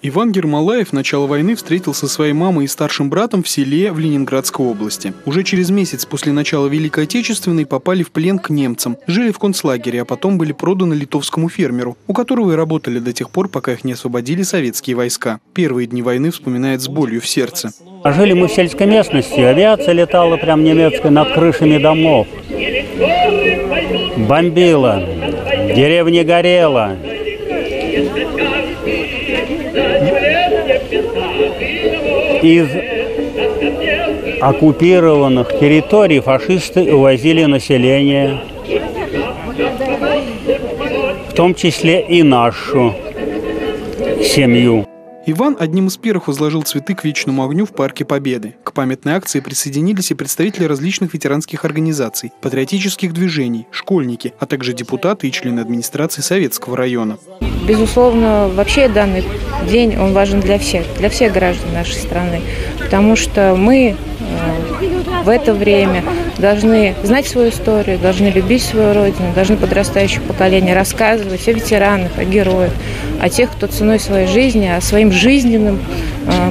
Иван Гермалаев начало войны встретил со своей мамой и старшим братом в селе в Ленинградской области. Уже через месяц после начала Великой Отечественной попали в плен к немцам, жили в концлагере, а потом были проданы литовскому фермеру, у которого и работали до тех пор, пока их не освободили советские войска. Первые дни войны вспоминает с болью в сердце. Жили мы в сельской местности, авиация летала прям немецкая над крышами домов. Бомбила, деревня горела. Из оккупированных территорий фашисты увозили население, в том числе и нашу семью. Иван одним из первых возложил цветы к вечному огню в Парке Победы. К памятной акции присоединились и представители различных ветеранских организаций, патриотических движений, школьники, а также депутаты и члены администрации Советского района. Безусловно, вообще данный день он важен для всех граждан нашей страны, потому что мы в это время должны знать свою историю, должны любить свою родину, должны подрастающее поколение рассказывать о ветеранах, о героях, о тех, кто ценой своей жизни, о своим жизненным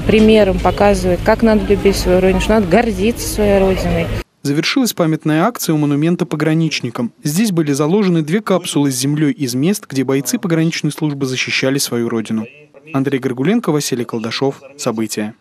примером показывает, как надо любить свою родину, что надо гордиться своей родиной. Завершилась памятная акция у монумента пограничникам. Здесь были заложены две капсулы с землей из мест, где бойцы пограничной службы защищали свою родину. Андрей Горгуленко, Василий Колдашов. События.